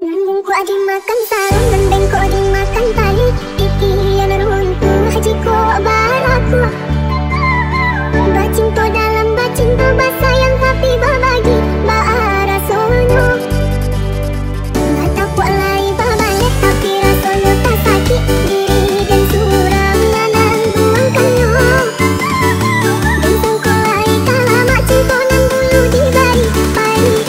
Nandun ko aging makan salam, nandun ko aging makan tali. Ikiyan naroon ko, haji ko, abara ko. Bacing to dalam, bacing to basa yang tapi babagi. Baara sono bata ko alay babalik, tapi rasono tak sakit. Diri dan suram nanan buangkanyo. Bentang ko ay kalama, cinto nan bulu di bari. Pariki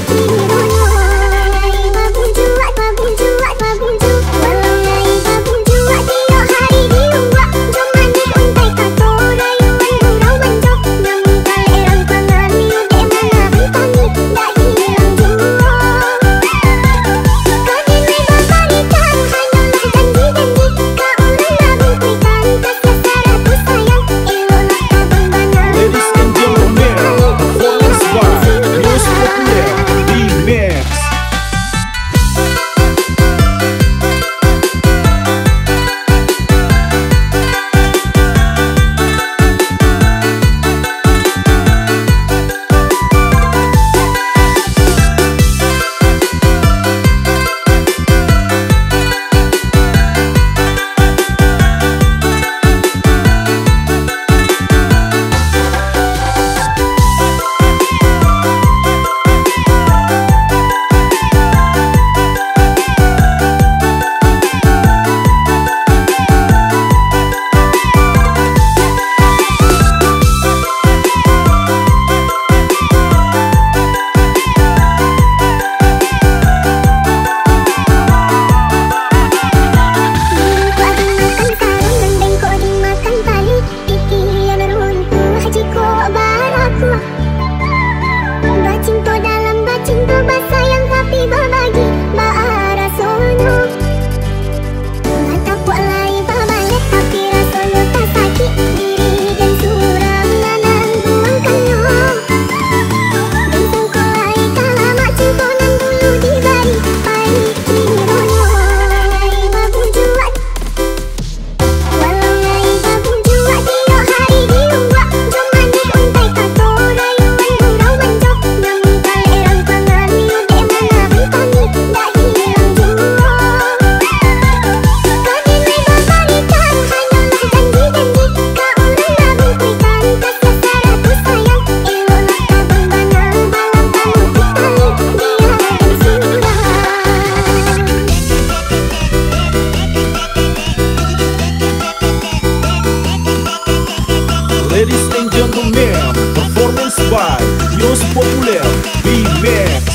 performance by Yos Popular, B-Max.